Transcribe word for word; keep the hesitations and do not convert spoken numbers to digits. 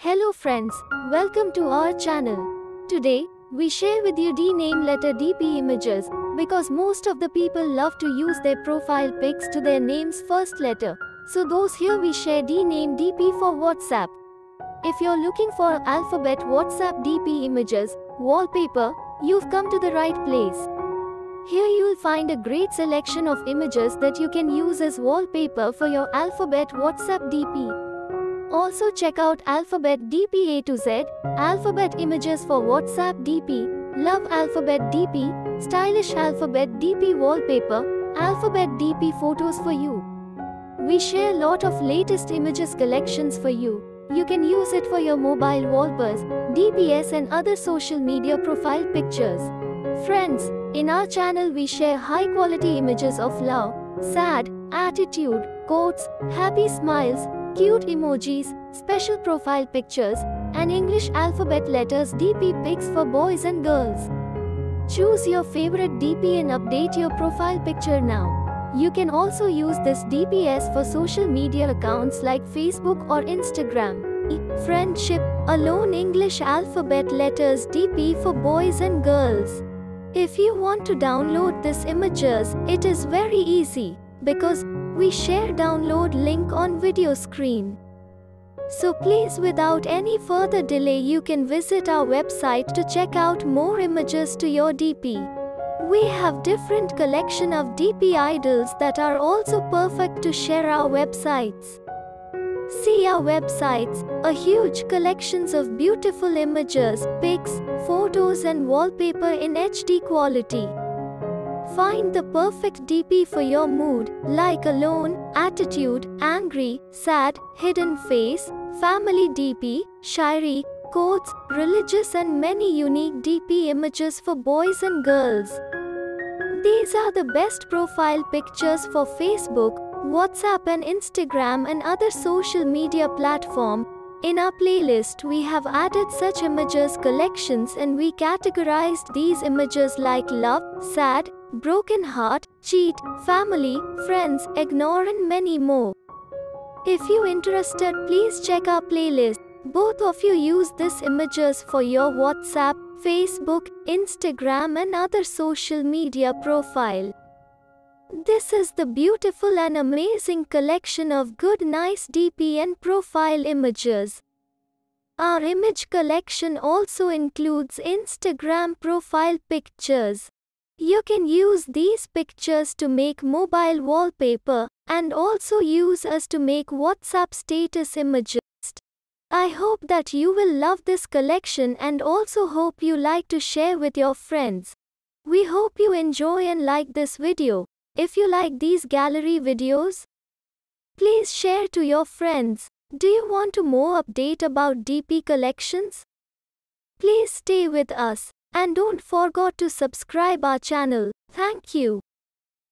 Hello friends, welcome to our channel. Today, we share with you D name letter D P images because most of the people love to use their profile pics to their name's first letter. So those here we share D name D P for WhatsApp. If you're looking for alphabet WhatsApp D P images, wallpaper, you've come to the right place. Here you'll find a great selection of images that you can use as wallpaper for your alphabet WhatsApp D P. Also check out Alphabet D P A to Z, Alphabet Images for WhatsApp D P, Love Alphabet D P, Stylish Alphabet D P Wallpaper, Alphabet D P Photos for you. We share lot of latest images collections for you. You can use it for your mobile wallpapers, D P S and other social media profile pictures. Friends, in our channel we share high quality images of love, sad, attitude, quotes, happy smiles, cute emojis, special profile pictures, and English alphabet letters D P pics for boys and girls. Choose your favorite D P and update your profile picture now. You can also use this D P S for social media accounts like Facebook or Instagram. Friendship, alone English alphabet letters D P for boys and girls. If you want to download these images, it is very easy, because we share download link on video screen. So please, without any further delay, you can visit our website to check out more images to your D P. We have different collection of D P idols that are also perfect to share our websites. See our websites, a huge collections of beautiful images, pics, photos and wallpaper in H D quality. Find the perfect D P for your mood, like alone, attitude, angry, sad, hidden face, family D P, shayari, quotes, religious and many unique D P images for boys and girls. These are the best profile pictures for Facebook, WhatsApp and Instagram and other social media platform. In our playlist we have added such images collections and we categorized these images like love, sad, broken heart, cheat, family, friends, ignore and many more. If you interested, please check our playlist. Both of you use these images for your WhatsApp, Facebook, Instagram and other social media profile. This is the beautiful and amazing collection of good nice D P and profile images. Our image collection also includes Instagram profile pictures. You can use these pictures to make mobile wallpaper and also use us to make WhatsApp status images. I hope that you will love this collection and also hope you like to share with your friends. We hope you enjoy and like this video. If you like these gallery videos, please share to your friends. Do you want to more update about D P collections? Please stay with us. And don't forget to subscribe our channel. Thank you.